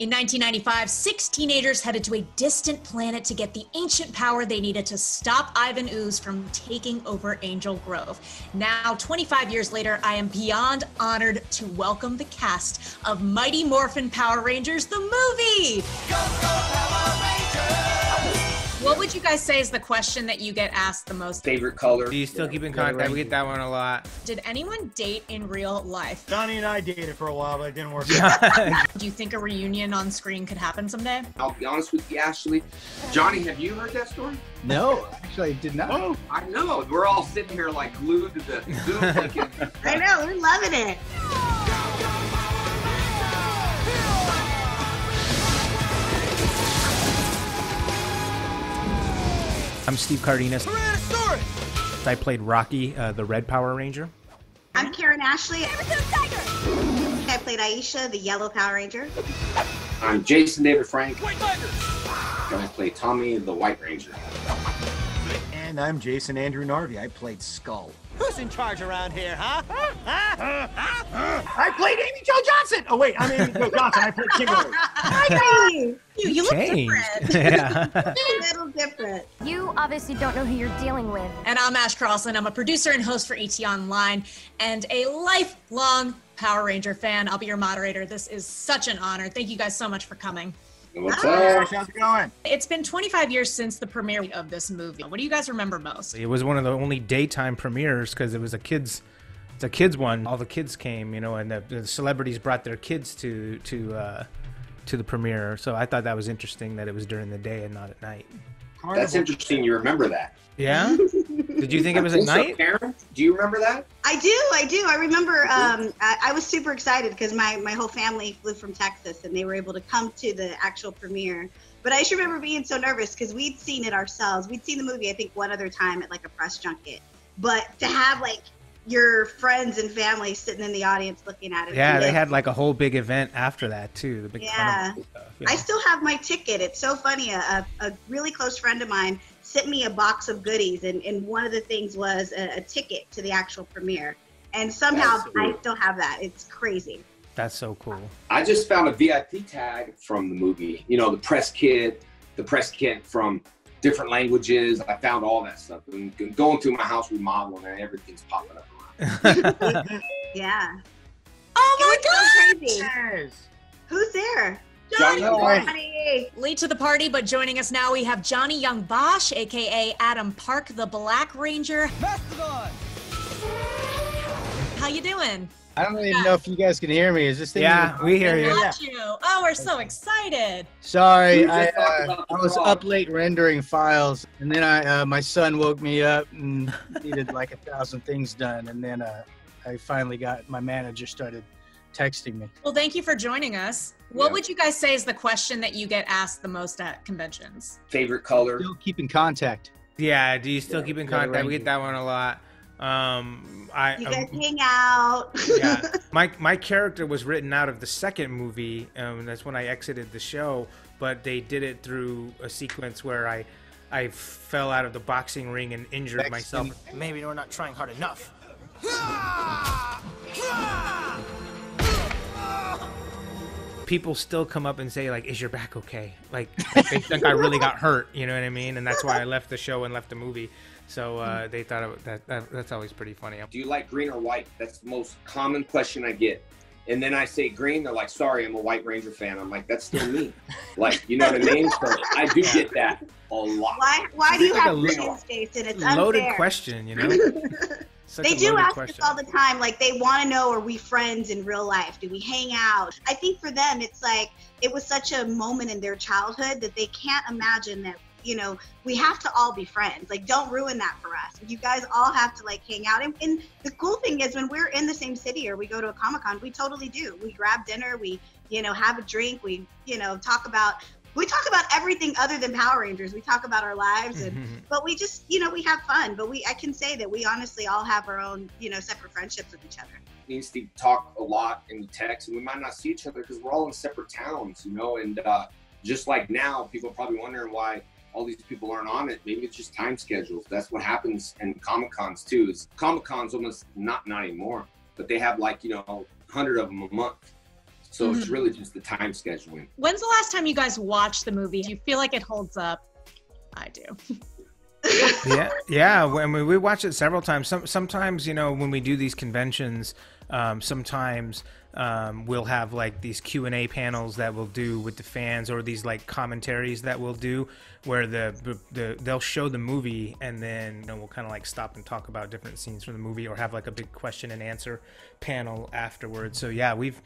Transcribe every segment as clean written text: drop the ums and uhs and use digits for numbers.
In 1995, six teenagers headed to a distant planet to get the ancient power they needed to stop Ivan Ooze from taking over Angel Grove. Now, 25 years later, I am beyond honored to welcome the cast of Mighty Morphin Power Rangers, the movie! Go, go, Power Rangers! What would you guys say is the question that you get asked the most? Favorite color. Do you still keep in contact? We get that one a lot. Did anyone date in real life? Johnny and I dated for a while, but it didn't work out. Do you think a reunion on screen could happen someday? I'll be honest with you, Ashley. Johnny, have you heard that story? No, actually I did not. Oh, I know. We're all sitting here like glued to the Zoom link. I know, we're loving it. I'm Steve Cardenas. I played Rocky, the Red Power Ranger. I'm Karan Ashley. I played Aisha, the Yellow Power Ranger. I'm Jason David Frank. White Tiger. And I played Tommy, the White Ranger. And I'm Jason Andrew Narvy. I played Skull. Who's in charge around here, huh? I played Amy Jo Johnson. Oh wait, I'm Amy Jo Johnson. I played Kimberly. Hi, you look different. Yeah. A little different. You obviously don't know who you're dealing with. And I'm Ash Crossan. I'm a producer and host for ET Online, and a lifelong Power Ranger fan. I'll be your moderator. This is such an honor. Thank you guys so much for coming. What's up? How's it going? It's been 25 years since the premiere of this movie. What do you guys remember most? It was one of the only daytime premieres because it was a kids one. All the kids came, you know, and the celebrities brought their kids to the premiere. So I thought that was interesting that it was during the day and not at night. That's interesting. You remember that? Yeah. Did you think it was at night? Do you remember that? I do. I remember. I was super excited because my whole family flew from Texas and they were able to come to the actual premiere. But I just remember being so nervous because we'd seen it ourselves. We'd seen the movie, I think, one other time at like a press junket. But to have like your friends and family sitting in the audience looking at it. Yeah, they had like a whole big event after that too. The big festival stuff. Yeah. I still have my ticket. It's so funny. A really close friend of mine sent me a box of goodies, and one of the things was a ticket to the actual premiere. And somehow I still have that. It's crazy. That's so cool. I just found a VIP tag from the movie. You know, the press kit from different languages. I found all that stuff. And going through my house remodeling, and everything's popping up. Yeah. Oh my God! So crazy. Who's there? Johnny. Late to the party, but joining us now we have Johnny Yong Bosch, aka Adam Park, the Black Ranger. Mastodon. How you doing? I don't even know if you guys can hear me. Is this thing? Yeah, we hear you. Oh, we're so excited. Sorry, I was up late rendering files, and then my son woke me up and needed like 1,000 things done, and then I finally got my manager started texting me. Well, thank you for joining us. What would you guys say is the question that you get asked the most at conventions? Favorite color. Still keep in contact. Yeah, do you still keep in contact? Right. We get that one a lot. You guys hang out. Yeah, my character was written out of the second movie, and that's when I exited the show. But they did it through a sequence where I fell out of the boxing ring and injured myself. Maybe we're not trying hard enough. People still come up and say, like, is your back okay? Like, they think I really got hurt, you know what I mean? And that's why I left the show and left the movie. So they thought that's always pretty funny. Do you like green or white? That's the most common question I get. And then I say green, they're like, sorry, I'm a White Ranger fan. I'm like, that's still me. Like, you know what I mean? So I do get that a lot. Why do you have green skates? And it's loaded unfair. Question, you know? They do ask us all the time, like they want to know, are we friends in real life? Do we hang out? I think for them, it's like, it was such a moment in their childhood that they can't imagine that, you know, we have to all be friends. Like, don't ruin that for us. You guys all have to like hang out. And the cool thing is when we're in the same city or we go to a Comic-Con, we totally do. We grab dinner, we, you know, have a drink, we, you know, we talk about everything other than Power Rangers. We talk about our lives, and but we just, you know, we have fun. But I can say that we honestly all have our own, you know, separate friendships with each other. Me and Steve talk a lot in the text, and we might not see each other because we're all in separate towns, you know. And just like now, people are probably wondering why all these people aren't on it. Maybe it's just time schedules. That's what happens in Comic-Cons too. Is Comic-Cons almost not anymore, but they have like, you know, 100 of them a month. So it's really just the time scheduling. When's the last time you guys watched the movie? Do you feel like it holds up? I do. Yeah. When we watch it several times. Sometimes, you know, when we do these conventions, sometimes we'll have like these Q&A panels that we'll do with the fans, or these like commentaries that we'll do where they'll show the movie, and then, you know, we'll kind of like stop and talk about different scenes from the movie, or have like a big question and answer panel afterwards. So yeah, we've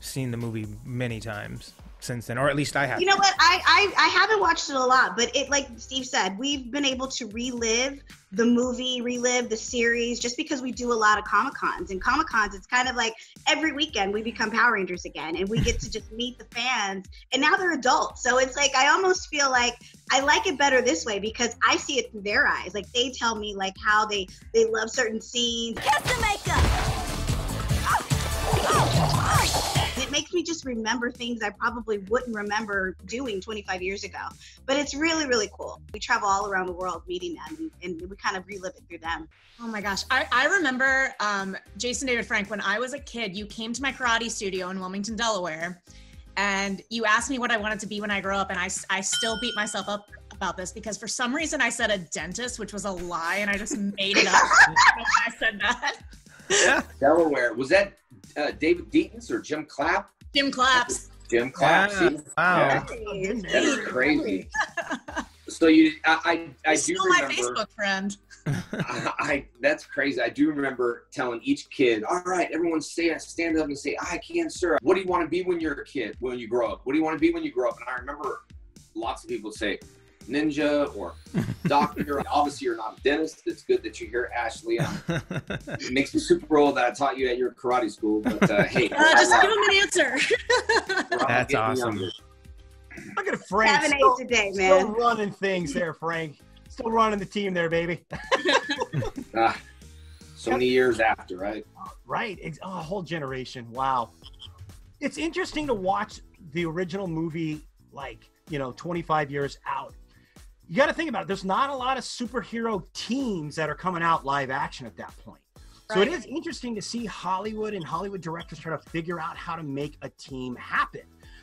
seen the movie many times since then, or at least I have. You know what, I haven't watched it a lot, but it, like Steve said, we've been able to relive the movie, relive the series, just because we do a lot of Comic-Cons. And Comic-Cons, it's kind of like every weekend we become Power Rangers again, and we get to just meet the fans, and now they're adults. So it's like, I almost feel like I like it better this way, because I see it through their eyes. Like, they tell me like how they love certain scenes. Kiss the makeup! Oh. It makes me just remember things I probably wouldn't remember doing 25 years ago. But it's really, really cool. We travel all around the world meeting them, and we kind of relive it through them. Oh my gosh. I remember Jason David Frank, when I was a kid, you came to my karate studio in Wilmington, Delaware, and you asked me what I wanted to be when I grow up, and I still beat myself up about this, because for some reason I said a dentist, which was a lie, and I just made it up when I said that. Yeah. Delaware. Was that David Deaton's or Jim Clapp? Jim Clapp's. Jim Clapp. Yeah. Wow. Yeah. That's crazy. So you, I do remember. My Facebook friend. That's crazy. I do remember telling each kid, all right, everyone stand up and say, I can, sir. What do you want to be when you're a kid, when you grow up? What do you want to be when you grow up? And I remember lots of people say, ninja or doctor. And obviously you're not a dentist. It's good that you're here, Ashley. It makes me super old that I taught you at your karate school, but hey, just give him an answer. That's awesome. Look at Frank. 7-8 today, man. Still running things there, Frank. Still running the team there, baby. So many years after, right? Right. A whole generation. Wow. It's interesting to watch the original movie, like, you know, 25 years out. You got to think about it. There's not a lot of superhero teams that are coming out live action at that point. Right. So it is interesting to see Hollywood and Hollywood directors try to figure out how to make a team happen.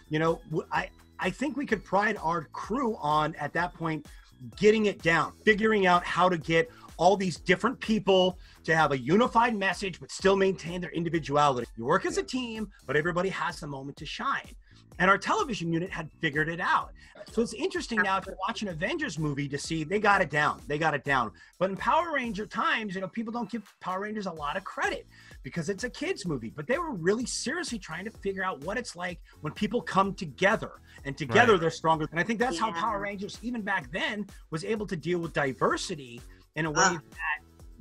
You know, I think we could pride our crew on, at that point, getting it down, figuring out how to get all these different people to have a unified message, but still maintain their individuality. You work as a team, but everybody has the moment to shine. And our television unit had figured it out. So it's interesting now, if you watch an Avengers movie, to see they got it down. They got it down. But in Power Ranger times, you know, people don't give Power Rangers a lot of credit because it's a kids movie. But they were really seriously trying to figure out what it's like when people come together, and together they're stronger. And I think that's how Power Rangers, even back then, was able to deal with diversity in a way that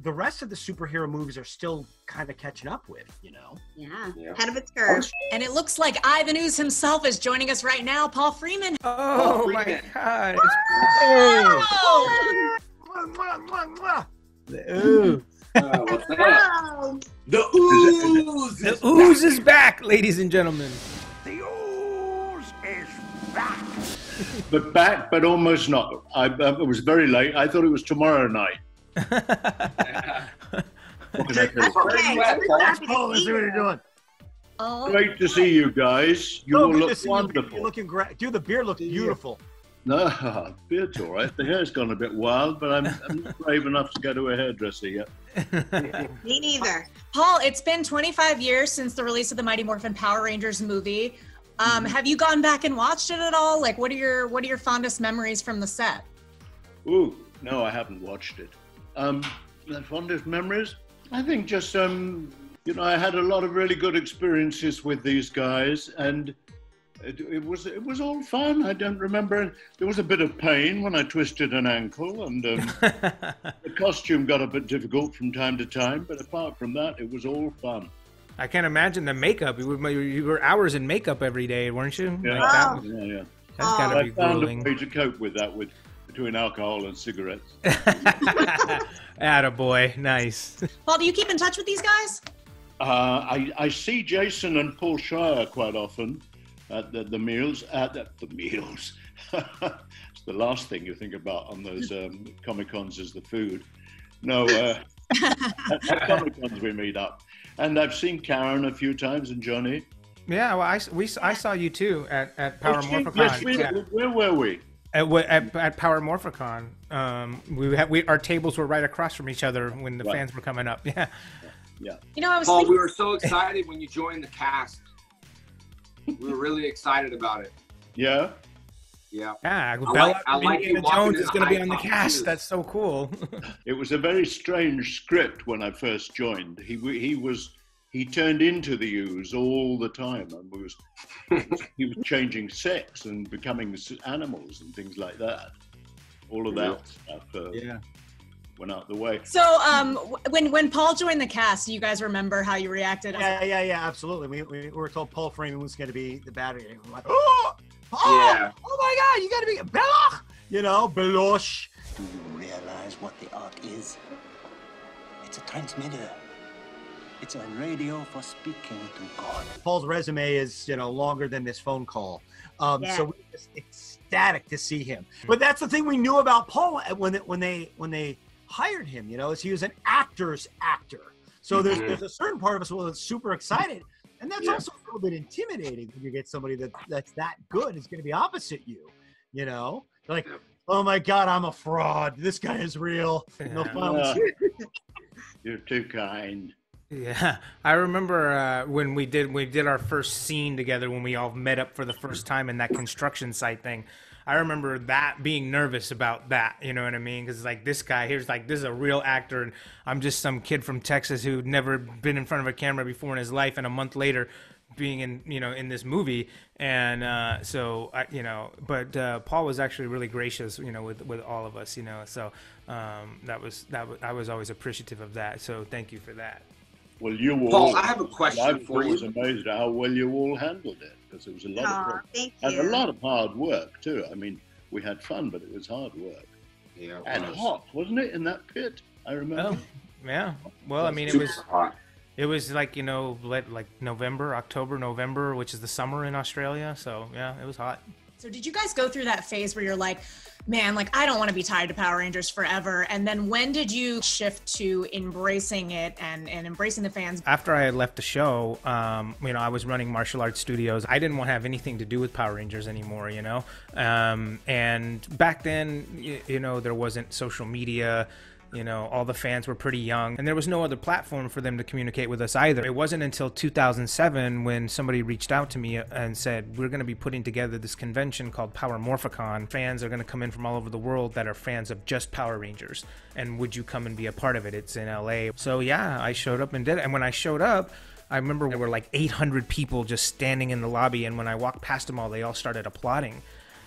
the rest of the superhero movies are still kind of catching up with, you know? Yeah. Head of its curve. And it looks like Ivan Ooze himself is joining us right now, Paul Freeman. Oh, my God. Oh. The ooze. The ooze. The ooze is back, ladies and gentlemen. The ooze is back. But back, but almost not. I was very late. I thought it was tomorrow night. Great to see you guys. You all look wonderful. You're looking great. Dude, the beard looks beautiful. No, beard's all right. The hair's gone a bit wild, but I'm not brave enough to go to a hairdresser yet. Me neither. Paul, it's been 25 years since the release of the Mighty Morphin Power Rangers movie. Have you gone back and watched it at all? Like, what are your fondest memories from the set? Ooh, no, I haven't watched it. The fondest memories? I think just, you know, I had a lot of really good experiences with these guys, and it was all fun. I don't remember. There was a bit of pain when I twisted an ankle, and the costume got a bit difficult from time to time, but apart from that, it was all fun. I can't imagine the makeup. You were hours in makeup every day, weren't you? Yeah, like yeah. That's gotta be grueling. I found a way to cope with that with between alcohol and cigarettes. Attaboy, nice. Paul, do you keep in touch with these guys? I see Jason and Paul Schrier quite often at the meals. At the meals. It's the last thing you think about on those Comic-Cons is the food. No, at Comic-Cons we meet up. And I've seen Karan a few times and Johnny. Yeah, well, I saw you too at Power Morphicon. Yes, where were we? At Power Morphicon, our tables were right across from each other when the fans were coming up. Yeah, yeah. You know, I was Paul, we were so excited when you joined the cast. We were really excited about it. Yeah. Yeah. Yeah. I like Indiana Jones is going to be on the cast. That's so cool. It was a very strange script when I first joined. He turned into the Ooze all the time, and he was changing sex and becoming animals and things like that. All of that stuff went out the way. So when Paul joined the cast, do you guys remember how you reacted? Yeah, absolutely. We were told Paul Freeman was going to be the bad guy. We were like, oh my God, you got to be Beloch. You know, Beloch. Do you realize what the Ark is? It's a transmitter. It's a radio for speaking to God. Paul's resume is, you know, longer than this phone call. So we were just ecstatic to see him. But that's the thing we knew about Paul when they hired him, you know, is he was an actor's actor. So there's a certain part of us who was super excited. And that's also a little bit intimidating when you get somebody that's that good is going to be opposite you, you know? Like, oh my God, I'm a fraud. This guy is real. No you're too kind. Yeah, I remember when we did our first scene together when we all met up for the first time in that construction site thing. I remember that being nervous about that, you know what I mean? Because like this guy here's like this is a real actor, and I'm just some kid from Texas who'd never been in front of a camera before in his life, and a month later being in in this movie. And so Paul was actually really gracious, you know, with all of us, you know. So I was always appreciative of that. So thank you for that. Well, Paul, I have a question for you. I was amazed at how well you all handled it, because it was a lot a lot of hard work too. I mean, we had fun, but it was hard work. Yeah, hot, wasn't it, in that pit? I remember. Oh, yeah. Well, I mean, it was hot. It was like, you know, like October, November, which is the summer in Australia. So yeah, it was hot. So did you guys go through that phase where you're like, man, like I don't want to be tied to Power Rangers forever? And then when did you shift to embracing it and embracing the fans? After I had left the show, you know, I was running martial arts studios. I didn't want to have anything to do with Power Rangers anymore, you know? And back then, you know, there wasn't social media. You know, all the fans were pretty young, and there was no other platform for them to communicate with us either. It wasn't until 2007 when somebody reached out to me and said, we're going to be putting together this convention called Power Morphicon. Fans are going to come in from all over the world that are fans of just Power Rangers, and would you come and be a part of it? It's in LA. So yeah, I showed up and did it. And when I showed up, I remember there were like 800 people just standing in the lobby, and when I walked past them all, they all started applauding.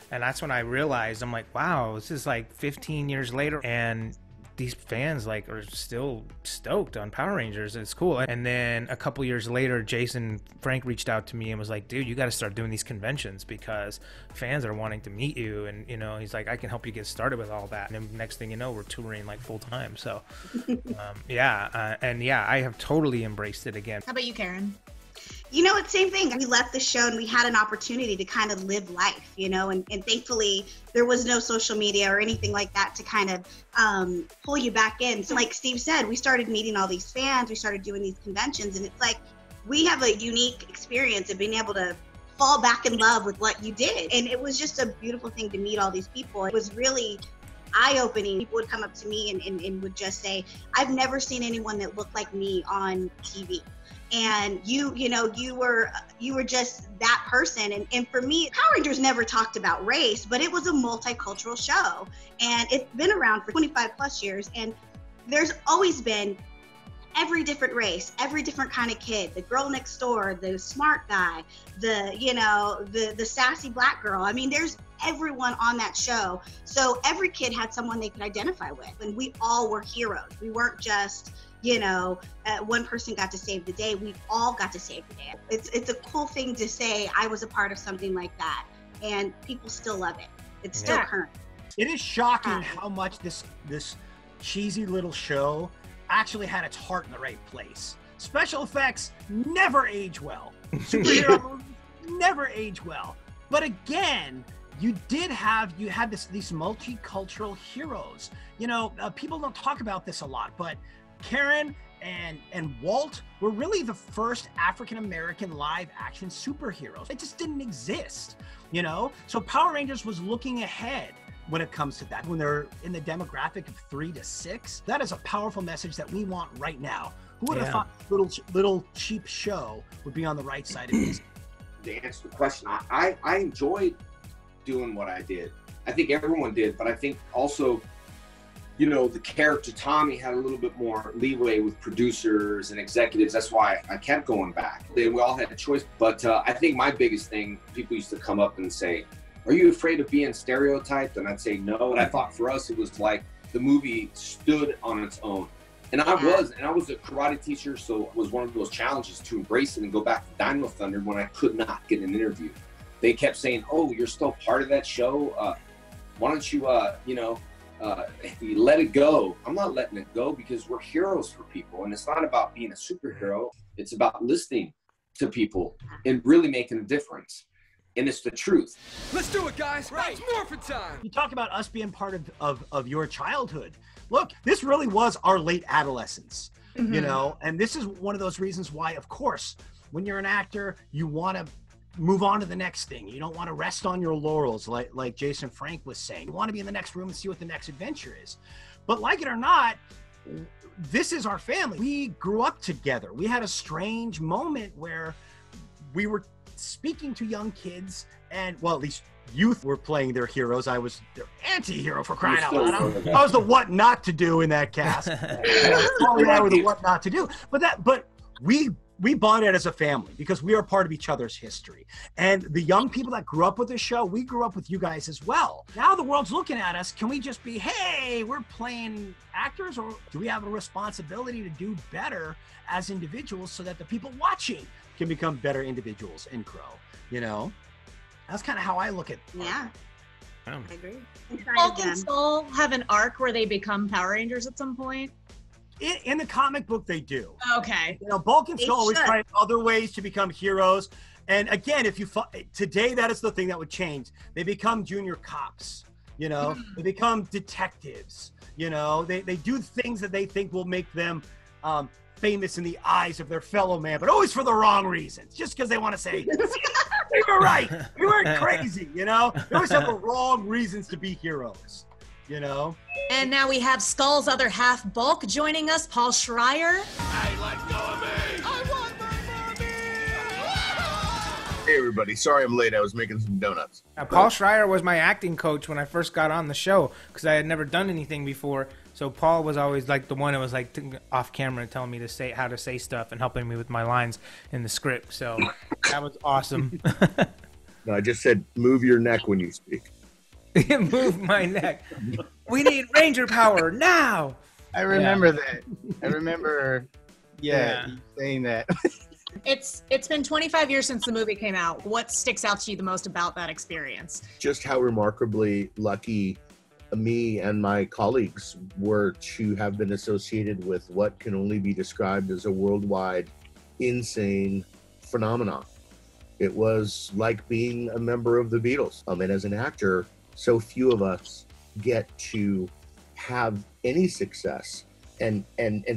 And that's when I realized, I'm like, wow, this is like 15 years later, and these fans like are still stoked on Power Rangers. It's cool. And then a couple years later, Jason Frank reached out to me and was like, dude, you got to start doing these conventions because fans are wanting to meet you. And, you know, he's like, I can help you get started with all that. And then next thing you know, we're touring like full time. So I have totally embraced it again. How about you, Karan? You know, it's the same thing. We left the show and we had an opportunity to kind of live life, you know, and thankfully there was no social media or anything like that to kind of pull you back in. So like Steve said, we started meeting all these fans, we started doing these conventions, and it's like we have a unique experience of being able to fall back in love with what you did. And it was just a beautiful thing to meet all these people. It was really eye-opening. People would come up to me and would just say, I've never seen anyone that looked like me on TV. And you were just that person. And for me, Power Rangers never talked about race, but it was a multicultural show. And it's been around for 25 plus years. And there's always been every different race, every different kind of kid, the girl next door, the smart guy, the sassy black girl. I mean, there's everyone on that show. So every kid had someone they could identify with. And we all were heroes. We weren't just, one person got to save the day. We all got to save the day. It's a cool thing to say, I was a part of something like that, and people still love it. It's still current. It is shocking how much this cheesy little show actually had its heart in the right place. Special effects never age well. Superhero movies never age well. But again, you had these multicultural heroes. You know, people don't talk about this a lot, but Karan and Walt were really the first African-American live action superheroes. It just didn't exist, you know? So Power Rangers was looking ahead when it comes to that. When they're in the demographic of 3 to 6, that is a powerful message that we want right now. Who would have thought little cheap show would be on the right side of this? To answer the question, I enjoyed doing what I did. I think everyone did, but I think also, you know, the character Tommy had a little bit more leeway with producers and executives. That's why I kept going back. We all had a choice, but I think my biggest thing, people used to come up and say, "Are you afraid of being stereotyped?" And I'd say no. And I thought for us, it was like the movie stood on its own. And I was a karate teacher, so it was one of those challenges to embrace it and go back to Dino Thunder when I could not get an interview. They kept saying, "Oh, you're still part of that show. Why don't you, you know, let it go." I'm not letting it go because we're heroes for people. And it's not about being a superhero. It's about listening to people and really making a difference. And it's the truth. Let's do it, guys. Right. It's morphin' time. You talk about us being part of your childhood. Look, this really was our late adolescence, you know? And this is one of those reasons why, of course, when you're an actor, you want to move on to the next thing. You don't want to rest on your laurels, like Jason Frank was saying. You want to be in the next room and see what the next adventure is. But like it or not, this is our family. We grew up together. We had a strange moment where we were speaking to young kids, and well, at least youth were playing their heroes. I was their anti-hero, for crying out loud. I was the what not to do in that cast. Paul and I were the what not to do. But we bonded as a family because we are part of each other's history. And the young people that grew up with this show, we grew up with you guys as well. Now the world's looking at us. Can we just be, hey, we're playing actors, or do we have a responsibility to do better as individuals so that the people watching can become better individuals and grow, you know? That's kind of how I look at it. Yeah. I agree. Bulk and Skull have an arc where they become Power Rangers at some point? In the comic book, they do. Okay. You know, Bulk and Skull always try other ways to become heroes. And again, if you today, that is the thing that would change. They become junior cops, you know? They become detectives, you know? They do things that they think will make them famous in the eyes of their fellow man, but always for the wrong reasons, just because they want to say, "We were right, we weren't crazy," you know? They always have the wrong reasons to be heroes, you know? And now we have Skull's other half, Bulk, joining us, Paul Schrier. Hey, let go of me! I want my mommy! Hey, everybody. Sorry I'm late. I was making some donuts. Now, Paul Schrier was my acting coach when I first got on the show because I had never done anything before. So Paul was always like the one that was like off camera telling me to say how to say stuff and helping me with my lines in the script. So that was awesome. No, I just said, move your neck when you speak. Move my neck. We need Ranger power now. I remember that. I remember, saying that. It's been 25 years since the movie came out. What sticks out to you the most about that experience? Just how remarkably lucky me and my colleagues were to have been associated with what can only be described as a worldwide insane phenomenon. It was like being a member of the Beatles. And as an actor, so few of us get to have any success. And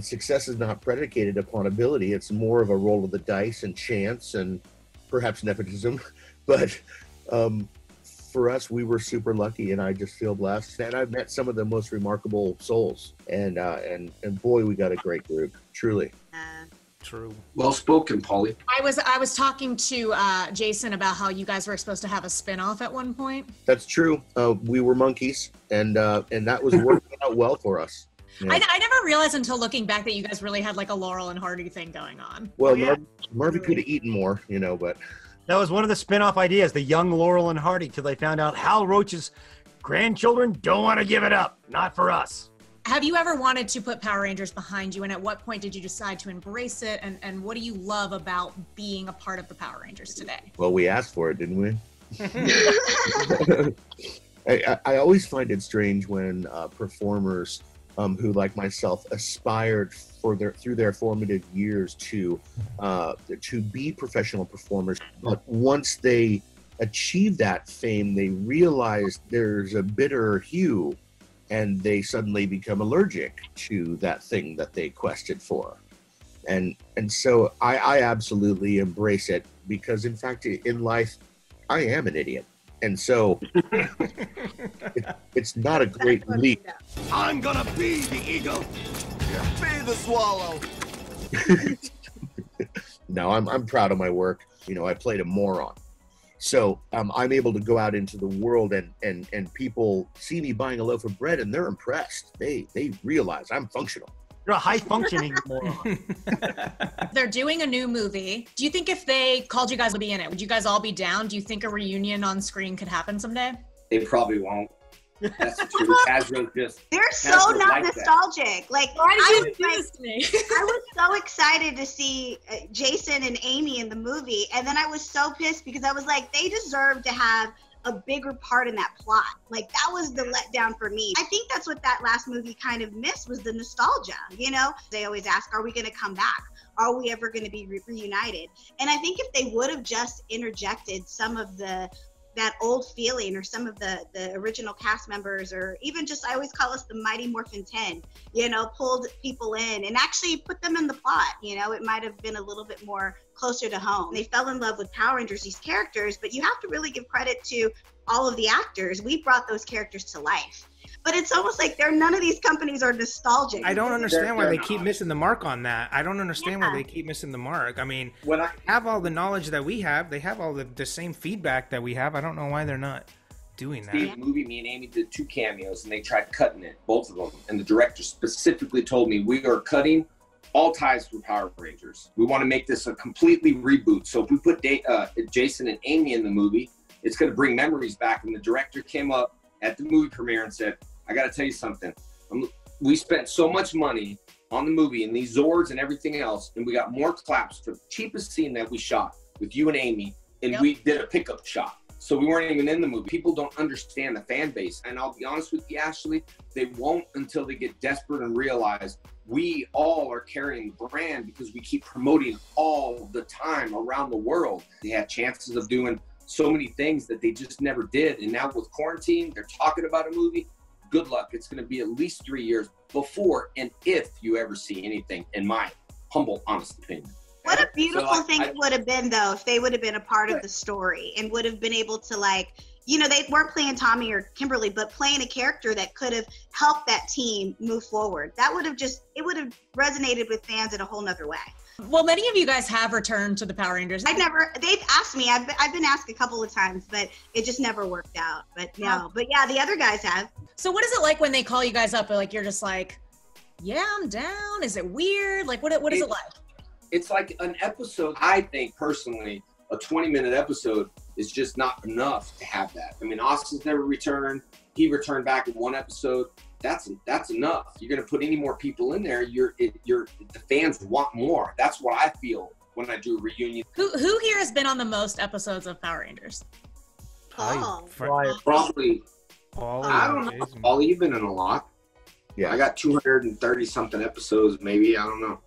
success is not predicated upon ability. It's more of a roll of the dice and chance and perhaps nepotism. But for us, we were super lucky, and I just feel blessed. And I've met some of the most remarkable souls, and boy, we got a great group, truly. True. Well spoken, Paulie. I was talking to Jason about how you guys were supposed to have a spinoff at one point. That's true. We were monkeys, and that was working out well for us. Yeah. I never realized until looking back that you guys really had like a Laurel and Hardy thing going on. Well, Murphy could have eaten more, you know, but. That was one of the spin-off ideas, the young Laurel and Hardy, till they found out Hal Roach's grandchildren don't want to give it up. Not for us. Have you ever wanted to put Power Rangers behind you, and at what point did you decide to embrace it, and what do you love about being a part of the Power Rangers today? Well, we asked for it, didn't we? I always find it strange when performers who, like myself, aspired for through their formative years to be professional performers. But once they achieve that fame, they realize there's a bitter hue, and they suddenly become allergic to that thing that they quested for. And so I absolutely embrace it, because in fact, in life, I am an idiot. And so it's not a great leap. I'm gonna be the eagle, be the swallow. No, I'm proud of my work. You know, I played a moron. So I'm able to go out into the world and people see me buying a loaf of bread and they're impressed. They realize I'm functional. You're a high-functioning moron. They're doing a new movie. Do you think if they called you guys to be in it, would you guys all be down? Do you think a reunion on screen could happen someday? They probably won't. That's true. They're so not nostalgic. Like, I was so excited to see Jason and Amy in the movie, and then I was so pissed because I was like, they deserve to have a bigger part in that plot. Like, that was the letdown for me. I think that's what that last movie kind of missed, was the nostalgia, you know? They always ask, are we gonna come back? Are we ever gonna be reunited? And I think if they would've just interjected some of that old feeling, or some of the original cast members, or even just, I always call us the Mighty Morphin 10, you know, pulled people in and actually put them in the plot, you know, it might've been a little bit more closer to home. They fell in love with Power Rangers, these characters, but you have to really give credit to all of the actors. We brought those characters to life. But it's almost like none of these companies are nostalgic. I don't understand why they keep missing the mark on that. I don't understand why they keep missing the mark. I mean, when I have all the knowledge that we have, they have all the same feedback that we have. I don't know why they're not doing that. Steve, movie, me and Amy did 2 cameos, and they tried cutting it, both of them. And the director specifically told me, we are cutting all ties for Power Rangers. We want to make this a completely reboot. So if we put Jason and Amy in the movie, it's going to bring memories back. And the director came up at the movie premiere and said, I gotta tell you something. We spent so much money on the movie and these Zords and everything else, and we got more claps for the cheapest scene that we shot with you and Amy, and we did a pickup shot. So we weren't even in the movie. People don't understand the fan base. And I'll be honest with you, Ashley, they won't until they get desperate and realize we all are carrying the brand because we keep promoting all the time around the world. They had chances of doing so many things that they just never did. And now with quarantine, they're talking about a movie. Good luck. It's going to be at least 3 years before and if you ever see anything, in my humble, honest opinion. What a beautiful thing it would have been, though, if they would have been a part of the story and would have been able to, like, you know, they weren't playing Tommy or Kimberly, but playing a character that could have helped that team move forward. That would have just, it would have resonated with fans in a whole nother way. Well, many of you guys have returned to the Power Rangers. They've asked me, I've been asked a couple of times, but it just never worked out. But no, but yeah, the other guys have. So what is it like when they call you guys up and like, you're just like, yeah, I'm down. Is it weird? Like, what is it like? It's like an episode. I think personally, a 20-minute episode is just not enough to have that. I mean, Austin's never returned. He returned back in 1 episode. That's enough. You're gonna put any more people in there, the fans want more. That's what I feel when I do a reunion. Who here has been on the most episodes of Power Rangers? Paul. Probably. Paul. I don't know. Paul, you've been in a lot. Yeah, I got 230 something episodes, maybe. I don't know.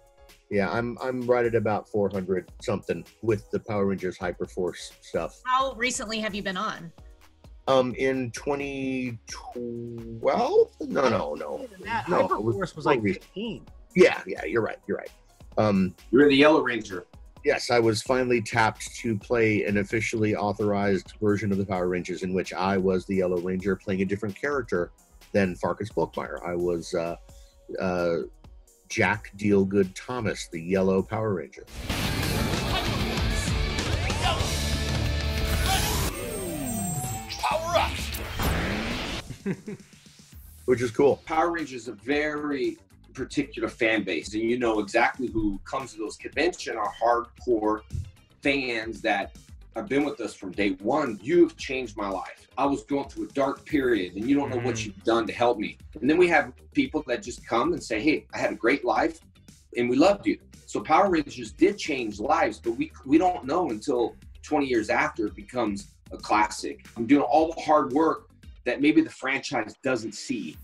Yeah, I'm right at about 400 something with the Power Rangers Hyperforce stuff. How recently have you been on? In 2012? No. Hyperforce was like 15. Yeah, you're right. You're the Yellow Ranger. Yes, I was finally tapped to play an officially authorized version of the Power Rangers in which I was the Yellow Ranger playing a different character than Farkas Bulkmeyer. I was Jack Dealgood Thomas, the Yellow Power Ranger. Which is cool. Power Rangers is a very particular fan base, and you know exactly who comes to those conventions are hardcore fans that have been with us from day one. You've changed my life. I was going through a dark period, and you don't know what you've done to help me. And then we have people that just come and say, hey, I had a great life, and we loved you. So Power Rangers did change lives, but we don't know until 20 years after it becomes a classic. I'm doing all the hard work that maybe the franchise doesn't see,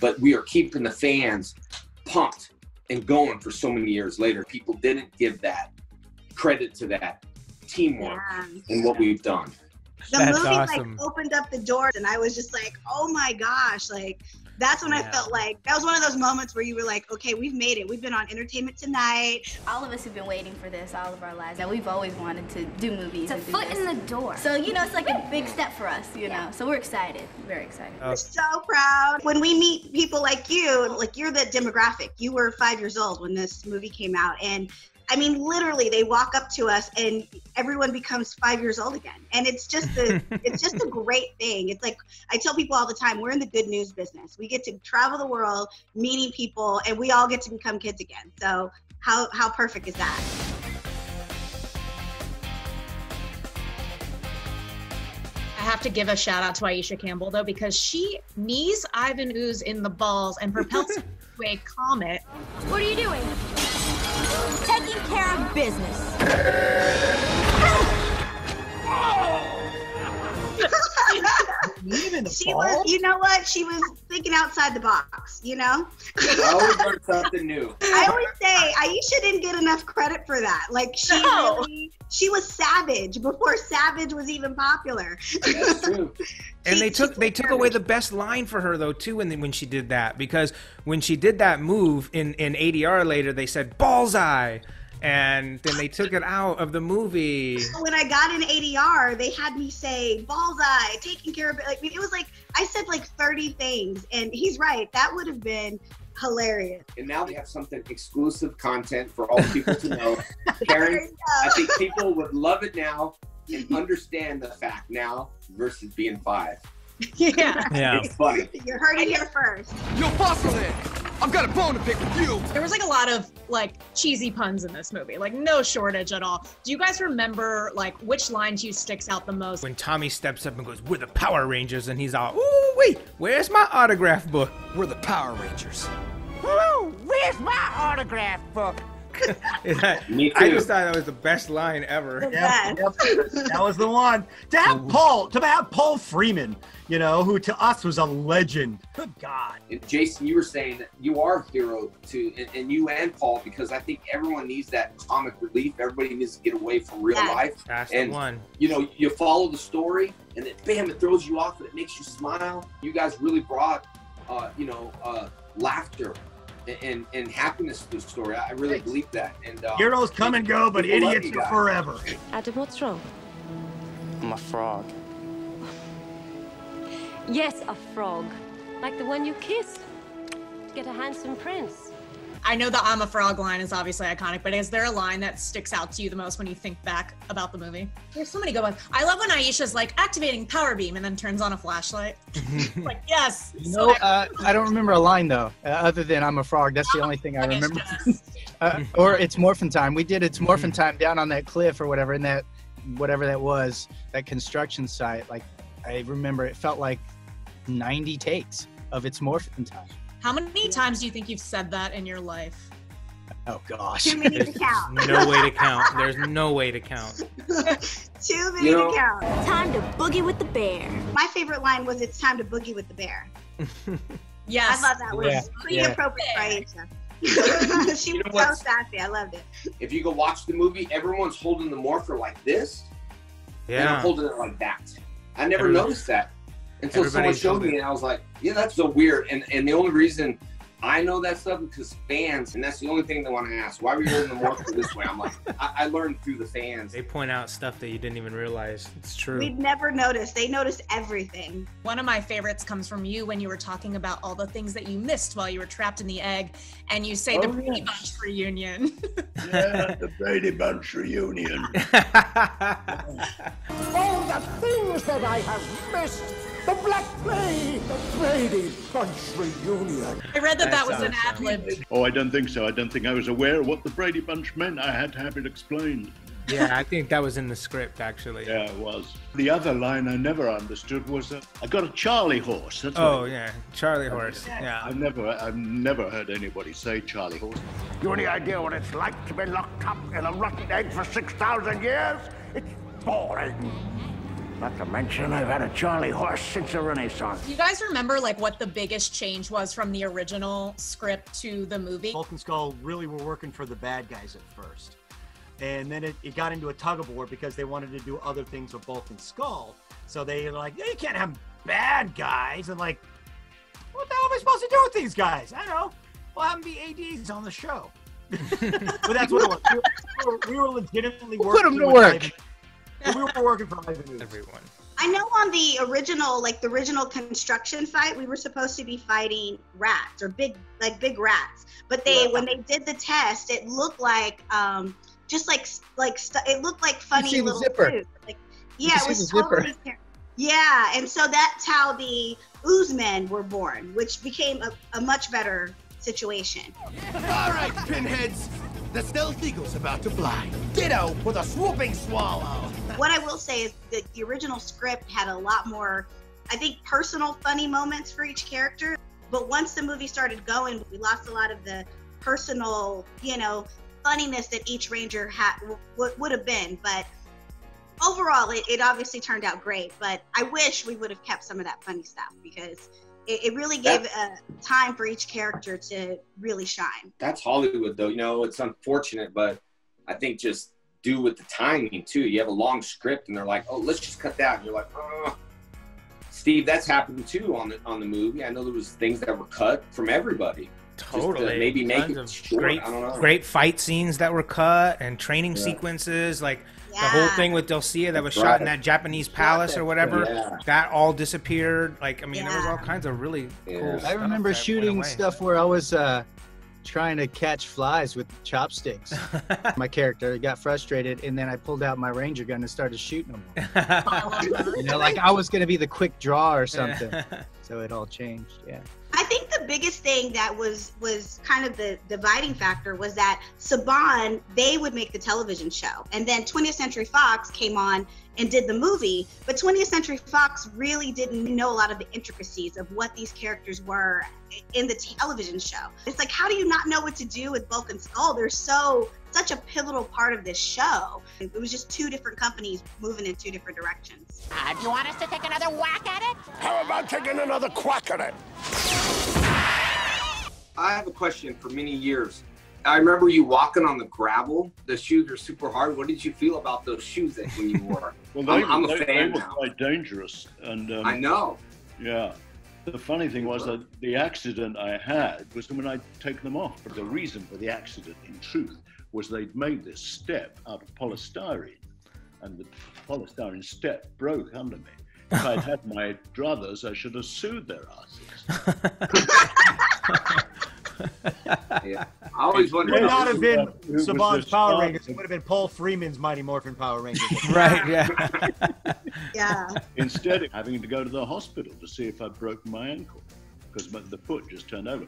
but we are keeping the fans pumped and going for so many years later. People didn't give that credit to that teamwork and what we've done. The movie like opened up the doors, and I was just like, oh my gosh, like that's when I felt like that was one of those moments where you were like, okay, we've made it. We've been on Entertainment Tonight. All of us have been waiting for this all of our lives, and we've always wanted to do movies. It's a foot in the door. So, you know, it's like a big step for us, you know, so we're excited. Very excited. We're so proud. When we meet people like you, like you're the demographic. You were 5 years old when this movie came out, and I mean, literally, they walk up to us, and everyone becomes 5 years old again. And it's just a, it's just a great thing. It's like, I tell people all the time, we're in the good news business. We get to travel the world, meeting people, and we all get to become kids again. So how perfect is that? I have to give a shout out to Aisha Campbell, though, because she knees Ivan Ooze in the balls and propels him to a comet. What are you doing? Taking care of business. She was, you know what? She was thinking outside the box, you know? I always learn something new. I always say Aisha didn't get enough credit for that. Like she was Savage before Savage was even popular. That's true. And they took away the best line for her though too, and when she did that, because when she did that move in ADR later, they said bullseye, and then they took it out of the movie. When I got in ADR, they had me say bullseye, taking care of it. Like it was like I said like 30 things, and he's right. That would have been hilarious. And now we have something exclusive content for all people to know. Karan, I think people would love it now. And understand the fact now versus being five. Yeah. It's funny. You heard it here first. Yo, Fossilhead! I've got a bone to pick with you! There was like a lot of like cheesy puns in this movie. Like no shortage at all. Do you guys remember like which line to you sticks out the most? When Tommy steps up and goes, "We're the Power Rangers," and he's all, "Ooh, wait, where's my autograph book?" We're the Power Rangers. Ooh, where's my autograph book? Me too. I just thought that was the best line ever. That was the one. To have Paul Freeman, you know, who to us was a legend. Good God. And Jason, you were saying that you are a hero to, and you and Paul, because I think everyone needs that comic relief. Everybody needs to get away from real life. That's the one. You know, you follow the story, and then bam, it throws you off, and it makes you smile. You guys really brought, you know, laughter. And happiness to the story. I really believe that. And heroes come and go, but idiots are forever. Adam, what's wrong? I'm a frog. Yes, a frog. Like the one you kissed. Get a handsome prince. I know the "I'm a frog" line is obviously iconic, but is there a line that sticks out to you the most when you think back about the movie? There's so many good ones. I love when Aisha's like activating power beam and then turns on a flashlight. Like, yes. No, I don't remember a line though, other than "I'm a frog." That's the only thing I remember. Or "It's Morphin Time." We did "It's Morphin Time" down on that cliff or whatever, in that, whatever that was, that construction site. Like, I remember it felt like 90 takes of "It's Morphin Time." How many times do you think you've said that in your life? Oh gosh. Too many to count. No way to count. There's no way to count. Too many to count. Time to boogie with the bear. My favorite line was "It's time to boogie with the bear." Yes. I love that one. Yeah. It was pretty appropriate for Aisha. She was so sassy. I loved it. If you go watch the movie, everyone's holding the morpher like this. Yeah. I'm holding it like that. I never noticed that. Until someone showed me, and I was like, yeah, that's so weird. And the only reason I know that stuff is because fans, and that's the only thing they want to ask. Why were you holding the morpher this way? I'm like, I learned through the fans. They point out stuff that you didn't even realize. It's true. We'd never noticed. They noticed everything. One of my favorites comes from you when you were talking about all the things that you missed while you were trapped in the egg, and you say the Brady Bunch reunion. Yeah, the Brady Bunch reunion. All the things that I have missed. The Black Plague! The Brady Bunch reunion. I read that was an ad-lib. Oh, I don't think so. I don't think I was aware of what the Brady Bunch meant. I had to have it explained. Yeah, I think that was in the script, actually. Yeah, it was. The other line I never understood was, I got a Charlie horse. That's Charlie horse. Yeah. I've never heard anybody say Charlie horse. You have any idea what it's like to be locked up in a rotten egg for 6,000 years? It's boring. Not to mention, I've had a Charlie horse since the Renaissance. Do you guys remember like what the biggest change was from the original script to the movie? Bulk and Skull really were working for the bad guys at first. And then it got into a tug of war because they wanted to do other things with Bulk and Skull. So they're like, yeah, you can't have bad guys. And like, what the hell am I supposed to do with these guys? I don't know. Well, have them be ADs on the show. But that's what it was. We were legitimately working. Put them to work. We were working for everyone. I know on the original, like the original construction fight, we were supposed to be fighting rats or big rats. But they, when they did the test, it looked like it looked like funny little food. Like, yeah, it was totally terrible. Yeah, and so that's how the ooze men were born, which became a much better situation. All right, pinheads. The stealth eagle's about to fly. Ditto with a swooping swallow. What I will say is that the original script had a lot more, I think, personal funny moments for each character. But once the movie started going, we lost a lot of the personal, you know, funniness that each ranger would have been. But overall, it obviously turned out great. But I wish we would have kept some of that funny stuff because it really gave time for each character to really shine. That's Hollywood, though. You know, it's unfortunate, but I think just do with the timing, too. You have a long script, and they're like, oh, let's just cut that. And you're like, oh. Steve, that's happened, too, on the movie. I know there was things that were cut from everybody. Totally. Just to maybe make it short. Great, I don't know. Great fight scenes that were cut and training sequences, like the whole thing with Dulcea that was shot in that Japanese palace or whatever, that all disappeared. Like, I mean, there was all kinds of really cool stuff. I remember shooting stuff where I was trying to catch flies with chopsticks. My character got frustrated, and then I pulled out my ranger gun and started shooting them. You know, like I was going to be the quick draw or something. So it all changed, yeah. I think the biggest thing that was kind of the dividing factor was that Saban, they would make the television show. And then 20th Century Fox came on and did the movie. But 20th Century Fox really didn't know a lot of the intricacies of what these characters were in the television show. It's like, how do you not know what to do with Bulk and Skull? They're such a pivotal part of this show. It was just two different companies moving in two different directions. Do you want us to take another whack at it? How about taking another quack at it? I have a question. For many years, I remember you walking on the gravel. The shoes are super hard. What did you feel about those shoes that when you wore? Well, they were now. Quite dangerous. And I know. Yeah. The funny thing was that the accident I had was when I'd taken them off. But the reason for the accident, in truth, was they'd made this step out of polystyrene, and the polystyrene step broke under me. If I'd had my druthers, I should have sued their asses. Yeah. I always wondered. It would not have been Saban's Power Rangers. It would have been Paul Freeman's Mighty Morphin Power Rangers. Right, yeah. Yeah. Instead of having to go to the hospital to see if I'd broken my ankle, because the foot just turned over.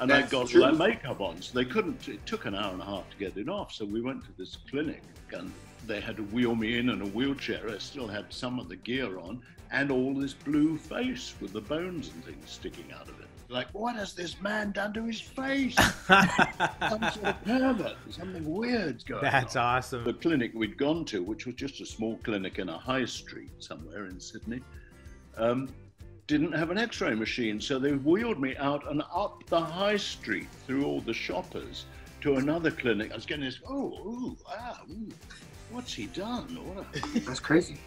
And I got all that makeup on, so they couldn't, it took an hour and a half to get it off. So we went to this clinic and they had to wheel me in a wheelchair. I still had some of the gear on and all this blue face with the bones and things sticking out of it. Like, what has this man done to his face? Some sort of pervert, something weird's going on. That's awesome. The clinic we'd gone to, which was just a small clinic in a high street somewhere in Sydney, didn't have an x-ray machine, so they wheeled me out and up the high street through all the shoppers to another clinic. I was getting this, what's he done? That's crazy.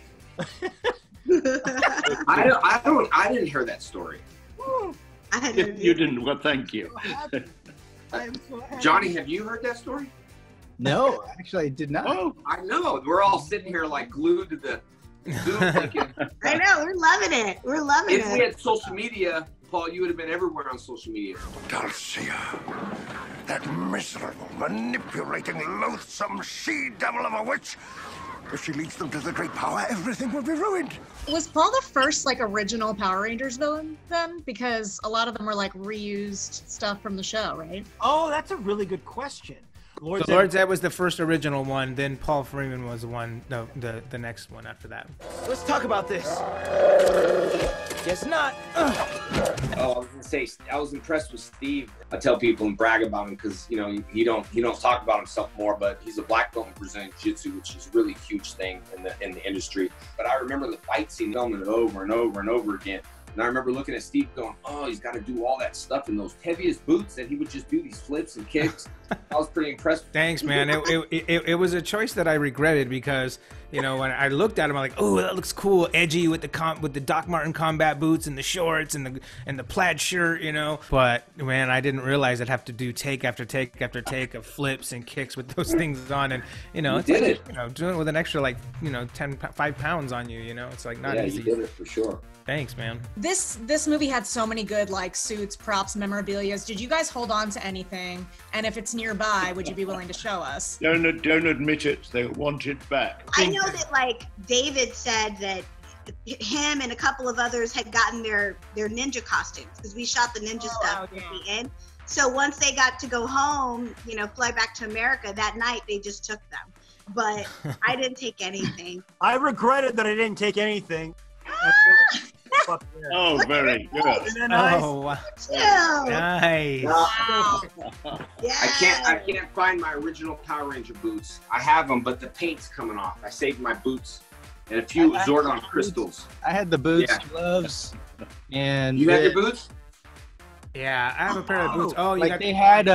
I didn't hear that story. You didn't, well, thank you. Johnny, have you heard that story? No, actually I did not. Oh, I know, we're all sitting here like glued to the I know, we're loving it. We're loving it. If we had social media, Paul, you would have been everywhere on social media. Dulcea, that miserable, manipulating, loathsome she-devil of a witch. If she leads them to the great power, everything will be ruined. Was Paul the first, like, original Power Rangers villain then? Because a lot of them were, like, reused stuff from the show, right? Oh, that's a really good question. Lord Zedd was the first original one, then Paul Freeman was the next one after that. Let's talk about this. Guess not. Oh, I was gonna say, I was impressed with Steve. I tell people and brag about him because, you know, he don't talk about himself more, but he's a black belt in Brazilian Jiu-Jitsu, which is a really huge thing in the industry. But I remember the fight scene filming it over and over and over again. And I remember looking at Steve going, oh, he's got to do all that stuff in those heaviest boots, that he would just do these flips and kicks. I was pretty impressed. Thanks, man. It was a choice that I regretted because, you know, when I looked at him, I'm like, oh, that looks cool, edgy with the Doc Marten combat boots and the shorts and the plaid shirt, you know. But man, I didn't realize I'd have to do take after take after take of flips and kicks with those things on, and you know, it's like, you know, doing it with an extra like, you know, 5 pounds on you, you know, it's like not easy. You did it for sure. Thanks, man. This movie had so many good like suits, props, memorabilias. Did you guys hold on to anything? And if it's nearby, would you be willing to show us? Don't admit it. They want it back. I know that like David said that him and a couple of others had gotten their ninja costumes because we shot the ninja stuff at the end. So once they got to go home, you know, fly back to America that night, they just took them. But I didn't take anything. I regretted that I didn't take anything. Oh, very good. Oh, nice. Wow. Yes. I can't find my original Power Ranger boots. I have them, but the paint's coming off. I saved my boots and a few Zordon crystals. I had the boots, gloves, and you had your boots. Yeah, I have a pair of boots. Oh, like they had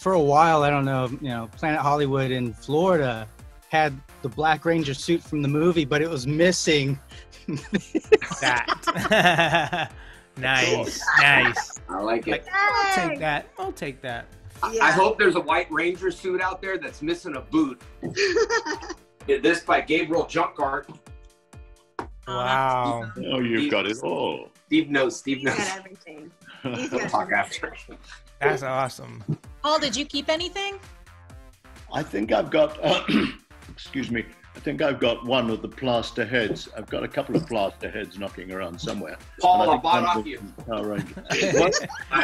for a while. I don't know. You know, Planet Hollywood in Florida had the Black Ranger suit from the movie, but it was missing. That. Nice, nice. I like it. Like, I'll take that. I'll take that. Yeah. I hope there's a White Ranger suit out there that's missing a boot. Did this by Gabriel Junkart. Wow. Oh, you've got it all. Steve knows. Steve knows. He's got everything. He's got talk after. That's awesome. Paul, did you keep anything? I think I've got. Excuse me. I think I've got one of the plaster heads. I've got a couple of plaster heads knocking around somewhere. Paul, I'll buy it off you. Buy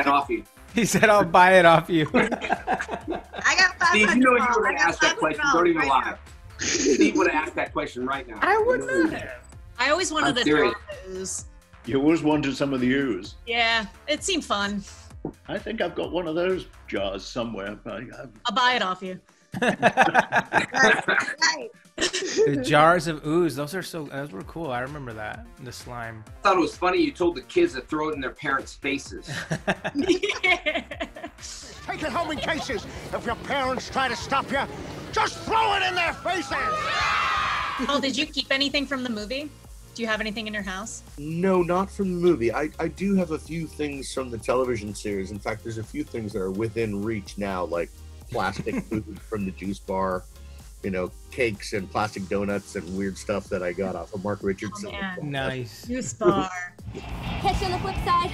it off you. He said, I'll buy it off you. I got $500. Steve, you know you would have asked that question. Don't even lie. Steve would have asked that question right now. I would not have. I always wanted the Ooze. You always wanted some of the Ooze. Yeah, it seemed fun. I think I've got one of those jars somewhere. I'll buy it off you. The jars of ooze, those were cool. I remember that, the slime. I thought it was funny you told the kids to throw it in their parents' faces. Yeah. Take it home in cases. If your parents try to stop you, just throw it in their faces. Oh, did you keep anything from the movie? Do you have anything in your house? No, not from the movie. I do have a few things from the television series. In fact, there's a few things that are within reach now, like plastic food from the juice bar, you know, cakes and plastic donuts and weird stuff that I got off of Mark Richardson. Oh, man. Nice. Juice bar. Catch you on the flip side.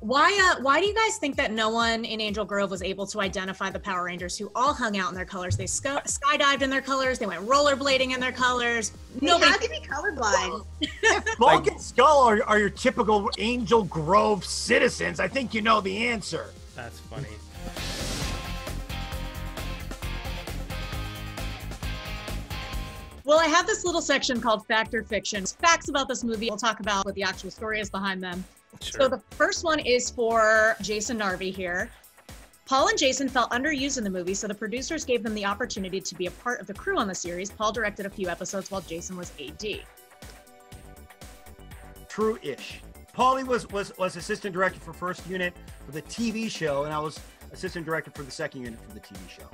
Why do you guys think that no one in Angel Grove was able to identify the Power Rangers who all hung out in their colors? They skydived in their colors. They went rollerblading in their colors. Nobody could be colorblind. If Bulk and Skull are your typical Angel Grove citizens, I think you know the answer. That's funny. Well, I have this little section called Fact or Fiction. Facts about this movie, we'll talk about what the actual story is behind them. Sure. So the first one is for Jason Narvy here. Paul and Jason felt underused in the movie, so the producers gave them the opportunity to be a part of the crew on the series. Paul directed a few episodes while Jason was AD. True-ish. Paulie was assistant director for first unit for the TV show, and I was assistant director for the second unit for the TV show.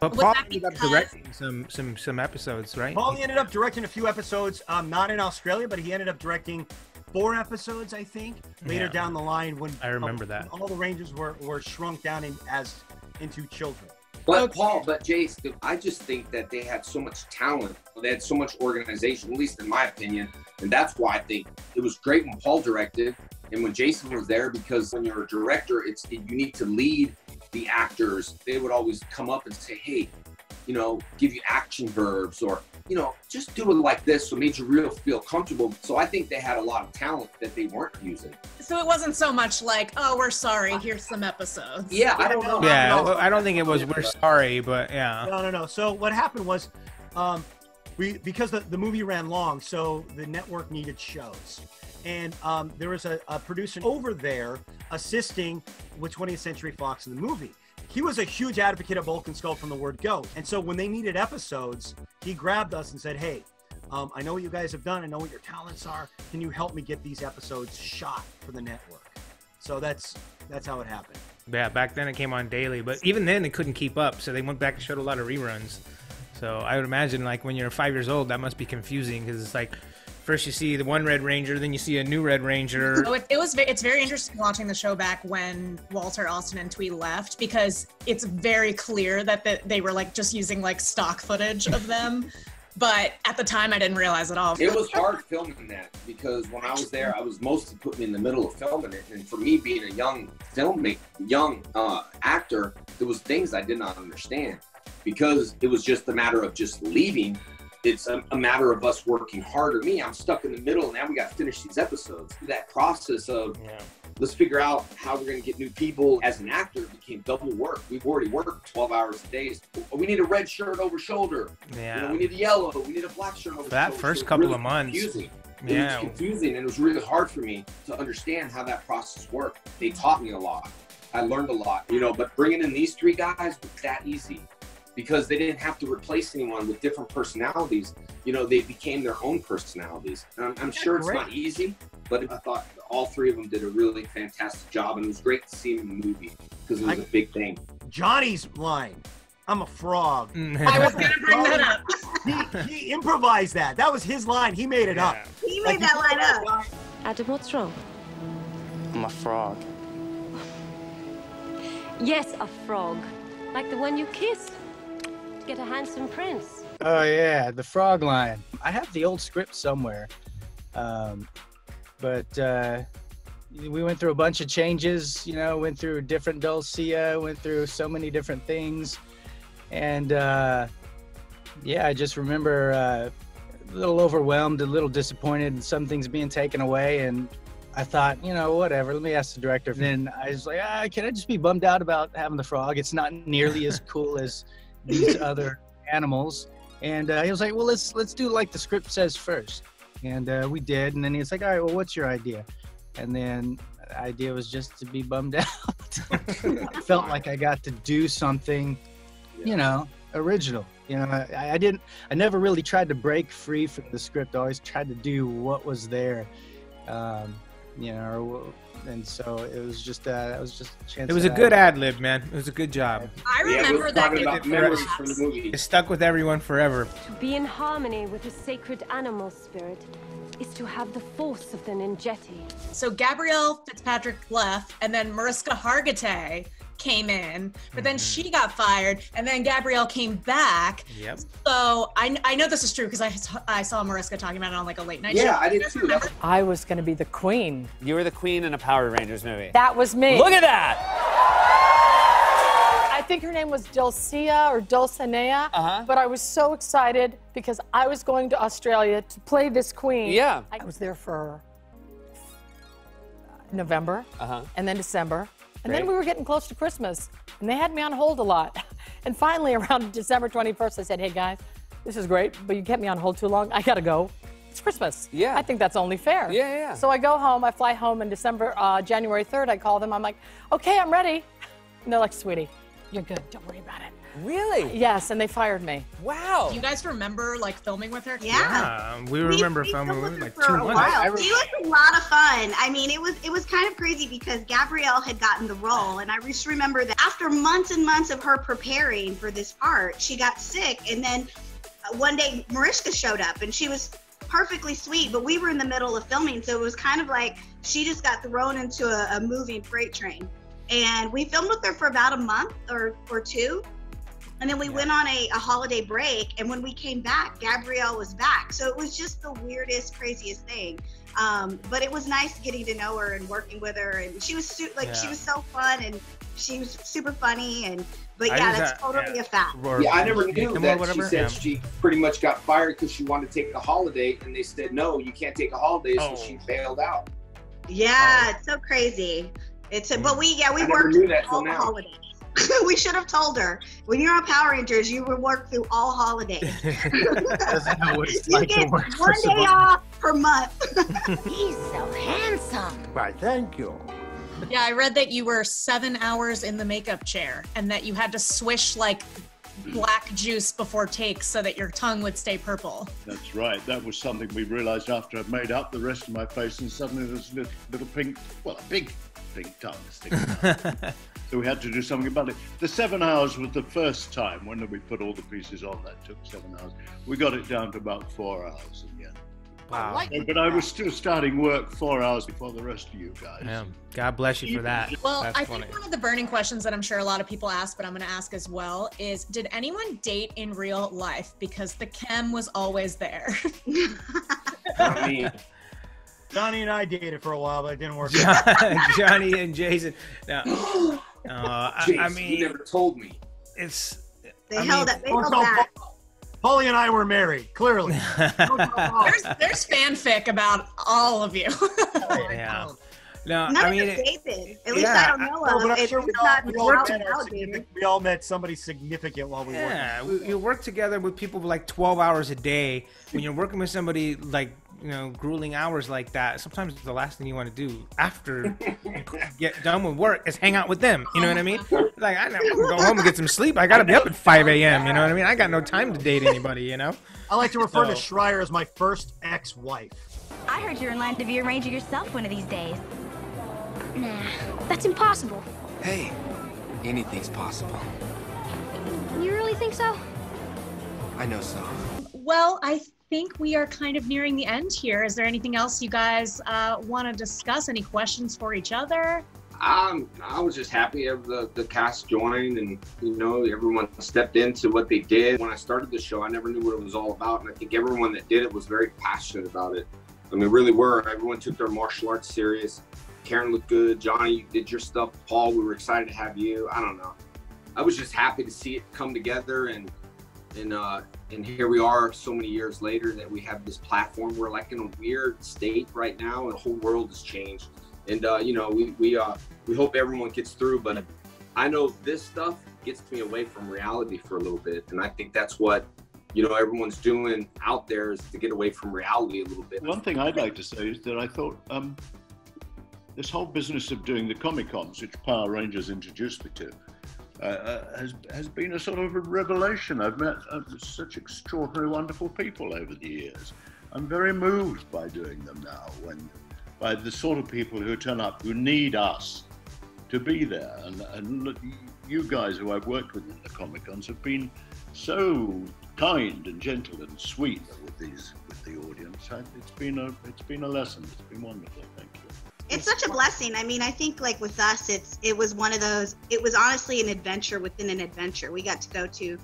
But Paulie ended up directing some episodes, right? Paulie ended up directing a few episodes, not in Australia, but he ended up directing 4 episodes, I think, later down the line when I remember that all the Rangers were shrunk down into children. But Paul, but Jace, dude, I just think that they had so much talent. They had so much organization, at least in my opinion. And that's why I think it was great when Paul directed and when Jason was there, because when you're a director, you need to lead the actors. They would always come up and say, hey, you know, give you action verbs or, you know, just do it like this. So it made you real feel comfortable. So I think they had a lot of talent that they weren't using. So it wasn't so much like, oh, we're sorry, here's some episodes. Yeah, I don't know. Yeah, I don't think it was we're sorry, but yeah. No. So what happened was, because the movie ran long, so the network needed shows. And there was a producer over there assisting with 20th Century Fox in the movie. He was a huge advocate of Bulk and Skull from the word go. And so when they needed episodes, he grabbed us and said, hey, I know what you guys have done. I know what your talents are. Can you help me get these episodes shot for the network? So that's how it happened. Yeah, back then it came on daily, but even then it couldn't keep up, so they went back and showed a lot of reruns. So I would imagine, like, when you're 5 years old, that must be confusing, because it's like, first you see the one Red Ranger, then you see a new Red Ranger. So it's very interesting watching the show back when Walter, Austin, and Twee left, because it's very clear that they were, like, just using, like, stock footage of them. But at the time, I didn't realize at all. It was hard filming that, because when I was there, I was mostly put me in the middle of filming it. And for me, being a young filmmaker, young actor, there was things I did not understand, because it was just a matter of just leaving. It's a matter of us working harder. Me, I'm stuck in the middle, and now we got to finish these episodes. That process of, yeah, let's figure out how we're going to get new people. As an actor, it became double work. We've already worked 12 hours a day. We need a red shirt over shoulder. Yeah. You know, we need a yellow. We need a black shirt over shoulder. That first couple of months. Yeah. It was confusing, and it was really hard for me to understand how that process worked. They taught me a lot. I learned a lot, you know, but bringing in these three guys was that easy, because they didn't have to replace anyone with different personalities. You know, they became their own personalities. And I'm sure it's not easy, but I thought all three of them did a really fantastic job, and it was great to see them in the movie, because it was a big thing. Johnny's line, "I'm a frog." I was gonna bring that up. He improvised that. That was his line, he made it up. He made that line up. Adam, what's wrong? I'm a frog. Yes, a frog. Like the one you kissed. Get a handsome prince. Oh yeah, the frog line. I have the old script somewhere, but we went through a bunch of changes, you know, went through different Dulcea, went through so many different things, and yeah, I just remember a little overwhelmed, a little disappointed, and some things being taken away, and I thought, you know, whatever, let me ask the director. And then I was like, can I just be bummed out about having the frog? It's not nearly as cool as these other animals. And he was like, well, let's do like the script says first. And we did. And then he was like, all right, well, what's your idea? And then the idea was just to be bummed out. I felt like I got to do something, you know, original. You know, I never really tried to break free from the script. I always tried to do what was there. You know, and so it was just that was just a chance. It was a good ad lib, man. It was a good job. I remember that memories from the movie. It stuck with everyone forever. To be in harmony with the sacred animal spirit is to have the force of the Ninjetti. So Gabrielle Fitzpatrick left, and then Mariska Hargitay came in, but then she got fired, and then Gabrielle came back. Yep. So I know this is true, because I saw Mariska talking about it on like a late night show. Yeah, I did too. I was going to be the queen. You were the queen in a Power Rangers movie. That was me. Look at that! I think her name was Dulcea or Dulcinea, but I was so excited because I was going to Australia to play this queen. Yeah. I was there for November and then December. And then we were getting close to Christmas, and they had me on hold a lot. And finally, around December 21st, I said, hey, guys, this is great, but you kept me on hold too long. I got to go. It's Christmas. Yeah. I think that's only fair. Yeah, yeah. So I go home. I fly home in January 3rd. I call them. I'm like, okay, I'm ready. And they're like, sweetie, you're good. Don't worry about it. Really? Yes, and they fired me. Wow. Do you guys remember, like, filming with her? Yeah. We remember filming with her like for 2 months. It was a lot of fun. I mean, it was kind of crazy because Gabrielle had gotten the role, and I just remember that after months and months of her preparing for this part, she got sick, and then one day Mariska showed up, and she was perfectly sweet, but we were in the middle of filming, so it was kind of like she just got thrown into a moving freight train. And we filmed with her for about a month or two. And then we went on a holiday break, and when we came back, Gabrielle was back. So it was just the weirdest, craziest thing. But it was nice getting to know her and working with her, and she was she was so fun, and she was super funny. And that's totally a fact. Yeah, I never knew that she said she pretty much got fired because she wanted to take a holiday, and they said no, you can't take a holiday, so she bailed out. Yeah, it's so crazy. We worked all the holidays. We should have told her, when you're on Power Rangers, you would work through all holidays. You get one day off per month. He's so handsome. Why, thank you. Yeah, I read that you were 7 hours in the makeup chair and that you had to swish like black juice before takes so that your tongue would stay purple. That's right. That was something we realized after I'd made up the rest of my face, and suddenly there's a little pink, well, a big pink tongue sticking out. So we had to do something about it. The 7 hours was the first time when we put all the pieces on. That took 7 hours. We got it down to about 4 hours in the end. Wow. But I was still starting work 4 hours before the rest of you guys. Yeah. God bless you for that. Well, I think one of the burning questions that I'm sure a lot of people ask, but I'm going to ask as well, is did anyone date in real life? Because the chem was always there. Not me. Johnny and I dated for a while, but it didn't work out. Johnny and Jason. No. I mean, you never told me. It's. They held that. Paulie and I were married, clearly. there's fanfic about all of you. Yeah. No, I mean, David. At least I don't know of. No, sure we all met somebody significant while we worked. Yeah, you work together with people for like 12 hours a day. When you're working with somebody like, you know, grueling hours like that, sometimes the last thing you want to do after you get done with work is hang out with them. You know what I mean? Like, I never go home and get some sleep. I got to be up at 5 a.m. You know what I mean? I got no time to date anybody, you know? I like to refer to Schrier as my first ex-wife. I heard you're in line to be a ranger yourself one of these days. Nah, that's impossible. Hey, anything's possible. You really think so? I know so. Well, I think we are kind of nearing the end here. Is there anything else you guys want to discuss? Any questions for each other? I was just happy the cast joined, and you know, everyone stepped into what they did. When I started the show, I never knew what it was all about, and I think everyone that did it was very passionate about it. I mean, really were. Everyone took their martial arts serious. Karan looked good. Johnny, you did your stuff. Paul, we were excited to have you. I don't know. I was just happy to see it come together, and here we are so many years later that we have this platform. We're like in a weird state right now, and the whole world has changed. And you know, we hope everyone gets through, but I know this stuff gets me away from reality for a little bit, and I think that's what, you know, everyone's doing out there, is to get away from reality a little bit. One thing I'd like to say is that I thought this whole business of doing the Comic-Cons, which Power Rangers introduced me to, has been a sort of a revelation. I've met such extraordinary, wonderful people over the years. I'm very moved by doing them now, by the sort of people who turn up, who need us to be there. And look, you guys who I've worked with in the Comic-Cons have been so kind and gentle and sweet with the audience. It's been a lesson. It's been wonderful. Thank you. It's such a blessing. I mean, I think like with us, it was one of those, it was honestly an adventure within an adventure. We got to go to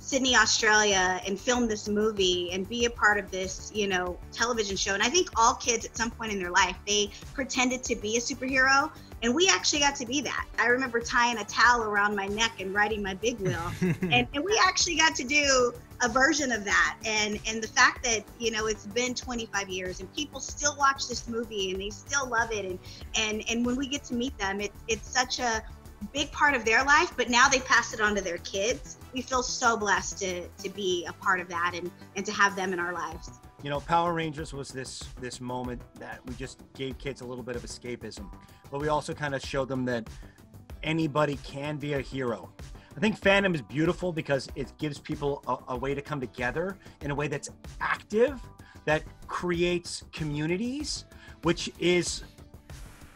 Sydney, Australia and film this movie and be a part of this, you know, television show. And I think all kids at some point in their life, they pretended to be a superhero, and we actually got to be that. I remember tying a towel around my neck and riding my big wheel. and we actually got to do a version of that. And the fact that, you know, it's been 25 years and people still watch this movie and they still love it. And when we get to meet them, it's such a big part of their life, but now they pass it on to their kids. We feel so blessed to be a part of that and to have them in our lives. You know, Power Rangers was this moment that we just gave kids a little bit of escapism, but we also kind of showed them that anybody can be a hero. I think fandom is beautiful because it gives people a way to come together in a way that's active, that creates communities, which is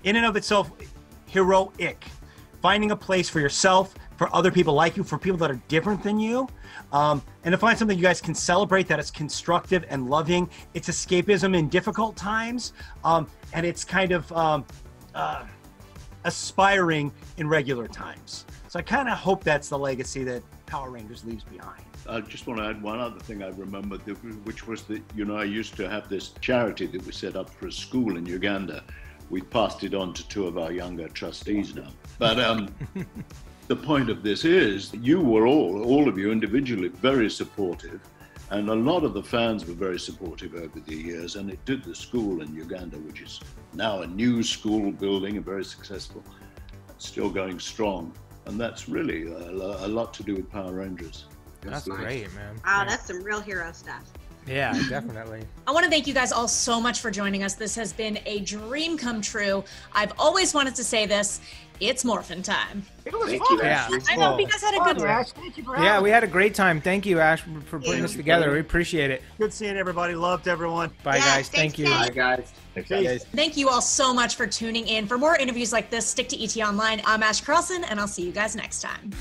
in and of itself heroic. Finding a place for yourself, for other people like you, for people that are different than you, and to find something you guys can celebrate that is constructive and loving. It's escapism in difficult times, and it's kind of aspiring in regular times. So I kind of hope that's the legacy that Power Rangers leaves behind. I just want to add one other thing I remembered, which was that, you know, I used to have this charity that was set up for a school in Uganda. We've passed it on to two of our younger trustees now. But the point of this is, you were all of you individually, very supportive. And a lot of the fans were very supportive over the years. And it did the school in Uganda, which is now a new school building and very successful, still going strong. And that's really a lot to do with Power Rangers. That's great, man. Oh, that's some real hero stuff. Yeah, definitely. I want to thank you guys all so much for joining us. This has been a dream come true. I've always wanted to say this. It's morphin' time. It was fun. Yeah. I know you guys had a good time. Yeah, we had a great time. Thank you, Ash, for putting this together. We appreciate it. Good seeing everybody. Loved everyone. Bye, guys. Thank you. Bye, guys. Thank you all so much for tuning in. For more interviews like this, stick to ET Online. I'm Ash Crossan, and I'll see you guys next time.